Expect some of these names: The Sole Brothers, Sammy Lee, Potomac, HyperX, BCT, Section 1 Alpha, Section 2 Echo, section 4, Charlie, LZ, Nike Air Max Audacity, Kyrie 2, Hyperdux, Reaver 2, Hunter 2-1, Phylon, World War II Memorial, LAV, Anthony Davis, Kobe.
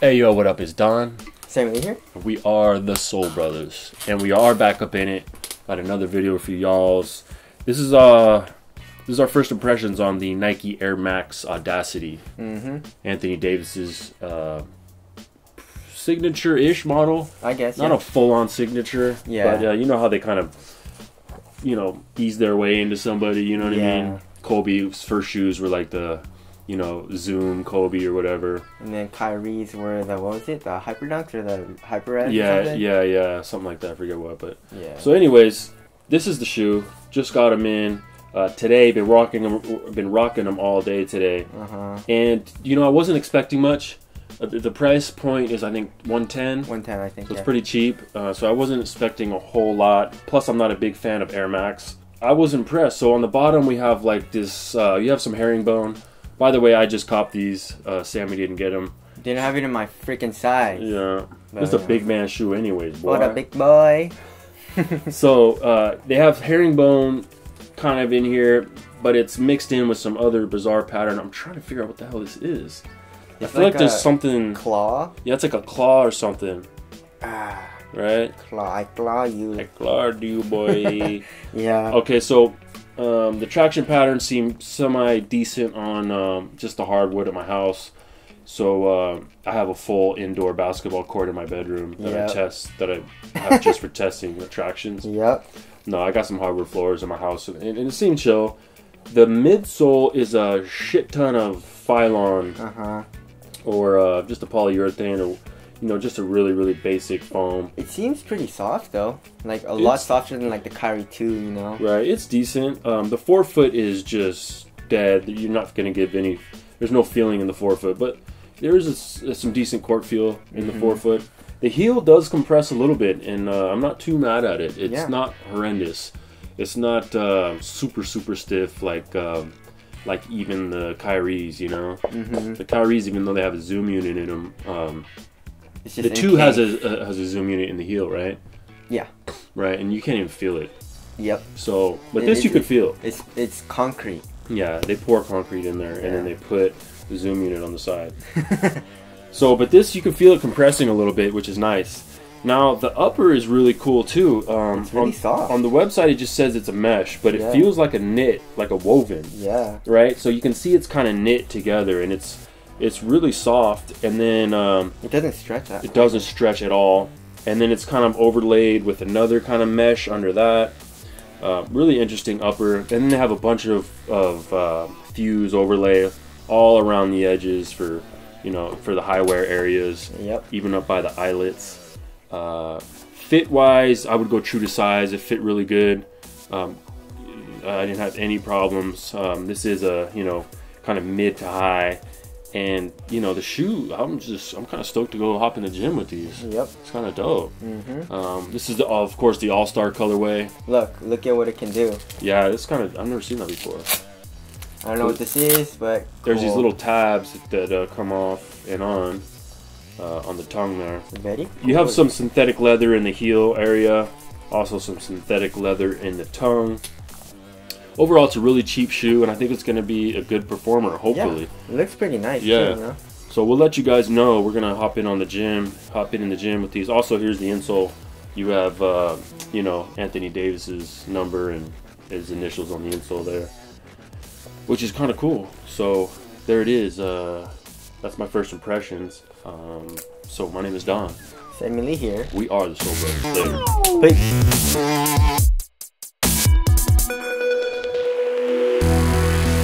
Hey yo, what up? It's Don. Sammy here. We are the Sole Brothers, and we are back up in it. Got another video for y'all's. This is our first impressions on the Nike Air Max Audacity. Anthony Davis's signature-ish model. I guess not a full-on signature. Yeah. But you know how they kind of, you know, ease their way into somebody. You know what I mean? Kobe's first shoes were like the, you know, Zoom, Kobe, or whatever. And then Kyrie's were the, what was it, the Hyperdux or the HyperX? Yeah, something like that. I forget what, but yeah. So, anyways, this is the shoe. Just got them in today. Been rocking them all day today. And you know, I wasn't expecting much. The price point is, I think, 110. 110, I think. So it's pretty cheap. So I wasn't expecting a whole lot. Plus, I'm not a big fan of Air Max. I was impressed. So on the bottom, we have like this. You have some herringbone. By the way, I just copped these. Sammy didn't get them. Didn't have it in my freaking size. Yeah. It's a big man shoe anyways, boy. What a big boy. So, they have herringbone kind of in here, but it's mixed in with some other bizarre pattern. I'm trying to figure out what the hell this is. It's, I feel like there's something... Claw? Yeah, it's like a claw or something. Ah. Right? Claw. I claw you. I clawed you, boy. Yeah. Okay, so... the traction pattern seemed semi-decent on just the hardwood at my house. So I have a full indoor basketball court in my bedroom that I have just for testing the tractions. No, I got some hardwood floors in my house, and it seemed chill. The midsole is a shit ton of Phylon or just a polyurethane, or you know, just a really, really basic foam. It seems pretty soft, though. Like, a lot softer than, like, the Kyrie 2, you know? Right, it's decent. The forefoot is just dead. You're not going to give any... There's no feeling in the forefoot, but there is some decent court feel in the forefoot. The heel does compress a little bit, and I'm not too mad at it. It's not horrendous. It's not super, super stiff, like even the Kyries, you know? The Kyries, even though they have a zoom unit in them... the 2 has a zoom unit in the heel, right? Yeah. Right, and you can't even feel it. Yep. So, but this you could feel. It's concrete. Yeah, they pour concrete in there, and then they put the zoom unit on the side. So, but this, you can feel it compressing a little bit, which is nice. Now, the upper is really cool, too. It's really soft. On the website, it just says it's a mesh, but it feels like a knit, like a woven. Yeah. Right? So you can see it's kind of knit together, and it's really soft, and then it doesn't stretch that. It doesn't stretch at all, and then it's kind of overlaid with another kind of mesh under that. Really interesting upper, and then they have a bunch of fuse overlay all around the edges for, you know, for the high wear areas. Even up by the eyelets. Fit wise, I would go true to size. It fit really good. I didn't have any problems. This is a, you know, kind of mid to high. And you know, the shoe, I'm kind of stoked to go hop in the gym with these. It's kind of dope. This is of course the all-star colorway. Look at what it can do. Yeah, it's kind of, I've never seen that before. I don't know what this is, but there's these little tabs that come off and on the tongue there. You have some synthetic leather in the heel area, also some synthetic leather in the tongue. Overall, it's a really cheap shoe, and I think it's going to be a good performer, hopefully. Yeah, it looks pretty nice, too, you know? So we'll let you guys know. We're going to hop in the gym with these. Also, here's the insole. You have, you know, Anthony Davis's number and his initials on the insole there, which is kind of cool. So there it is. That's my first impressions. So my name is Don. Sammy Lee here. We are the Sole Brothers. Peace.